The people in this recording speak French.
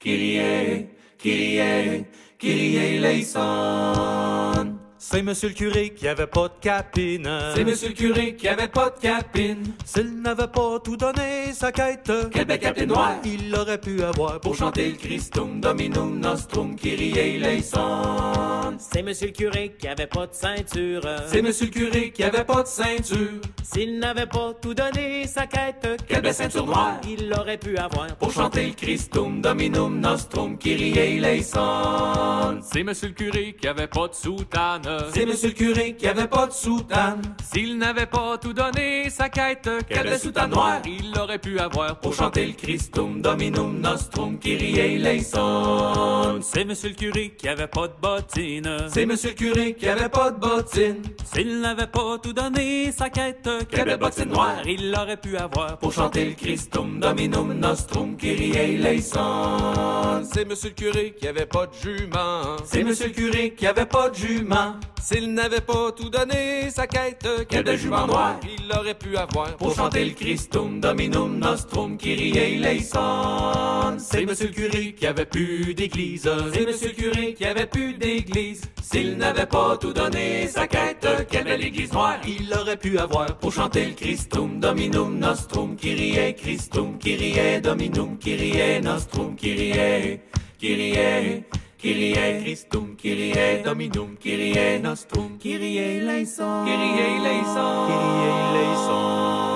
Kyrie, Kyrie, Kyrie eleison. C'est monsieur le curé qui avait pas de capine. C'est monsieur le curé qui avait pas de capine. S'il n'avait pas tout donné sa quête, quelle belle capine noire il aurait pu avoir pour chanter le Christum dominum nostrum Kyrie eleison. C'est monsieur le curé qui avait pas de ceinture. C'est monsieur le curé qui avait pas de ceinture. S'il n'avait pas tout donné sa quête, quelle belle ceinture noire il aurait pu avoir pour chanter le Christum dominum nostrum Kyrie eleison. C'est monsieur le curé qui avait pas de soutane. C'est monsieur le curé qui avait pas de soutane. S'il n'avait pas tout donné sa quête, quelle soutane noire il aurait pu avoir pour chanter le Christum dominum nostrum Kyrie eleison. C'est monsieur le curé qui avait pas de bottine. C'est monsieur le curé qui avait pas de bottine. S'il n'avait pas tout donné sa quête, quelle bottine noire il aurait pu avoir pour chanter le Christum dominum nostrum Kyrie eleison. C'est monsieur le curé qui avait pas de jument. C'est monsieur le curé qui avait pas de jument. S'il n'avait pas tout donné sa quête, quel de jument noir il aurait pu avoir pour chanter le Christum dominum nostrum Kyrie eleison. C'est monsieur le curé qui avait plus d'église. C'est monsieur le curé qui avait plus d'église. S'il n'avait pas tout donné sa quête, quelle belle église noire il aurait pu avoir pour chanter le Christum dominum nostrum Kyrie, Christum Kyrie dominum Kyrie nostrum Kyrie, Kyrie Kyrie, Christum, Kyrie, dominum, Kyrie, nostrum, Kyrie eleison, Kyrie eleison, Kyrie eleison.